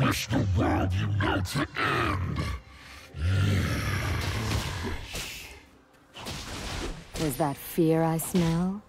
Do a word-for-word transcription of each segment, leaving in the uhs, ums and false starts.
wish the world you know to end. Was that fear I smell? Yeah.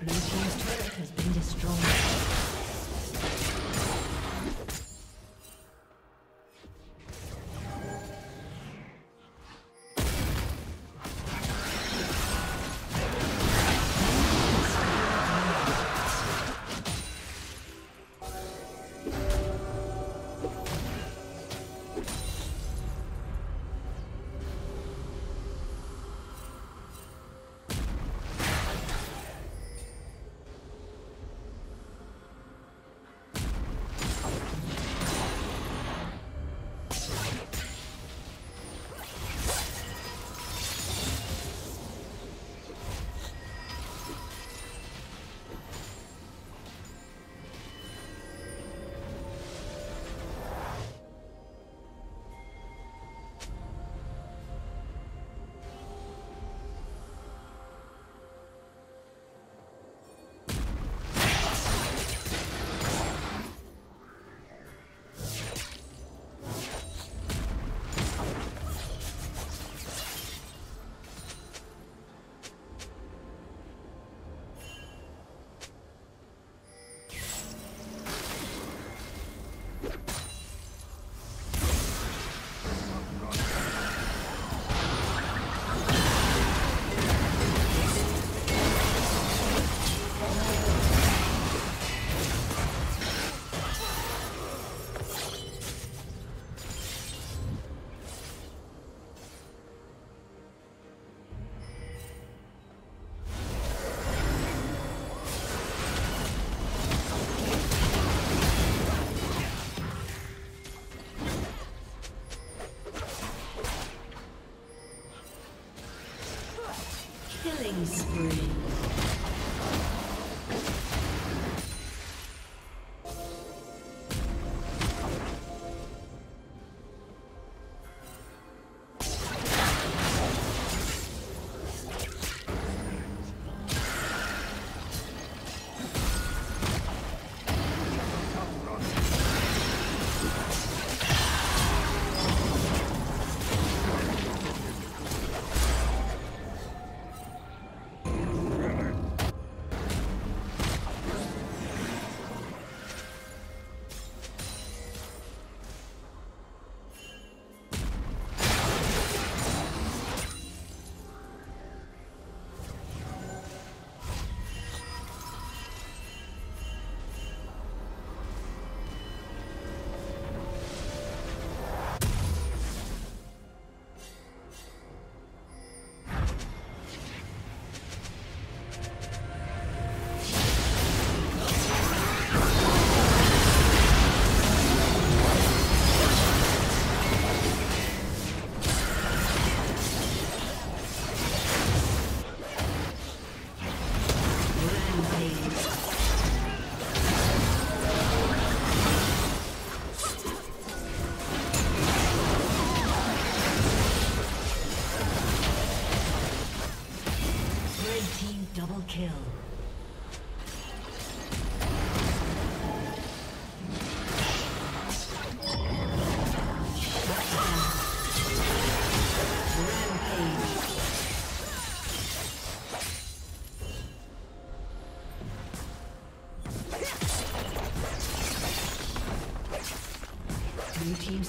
Blue team's turret has been destroyed. Spree. Blue team's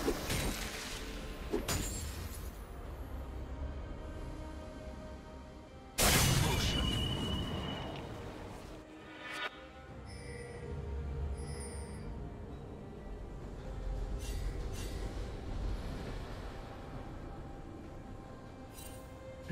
destroyed.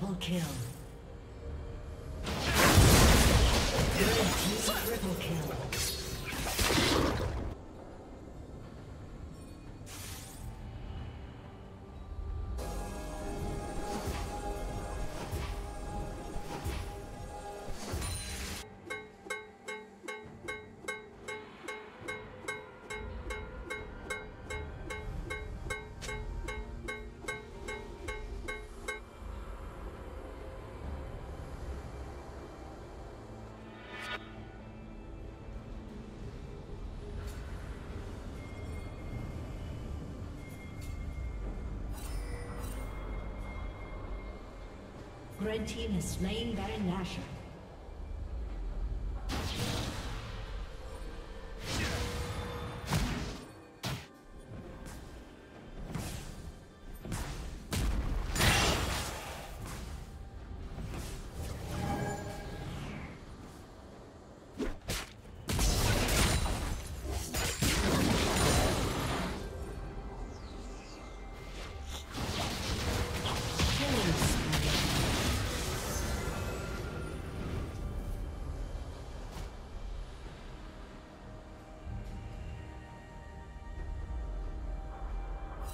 double kill. Red team triple kill. Red team is slain Baron Nashor.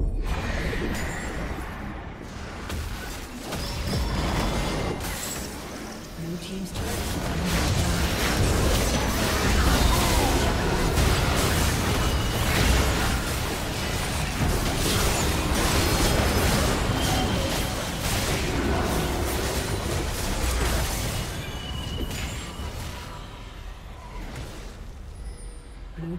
Blue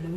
Blue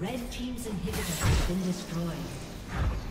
Red team's inhibitor has been destroyed.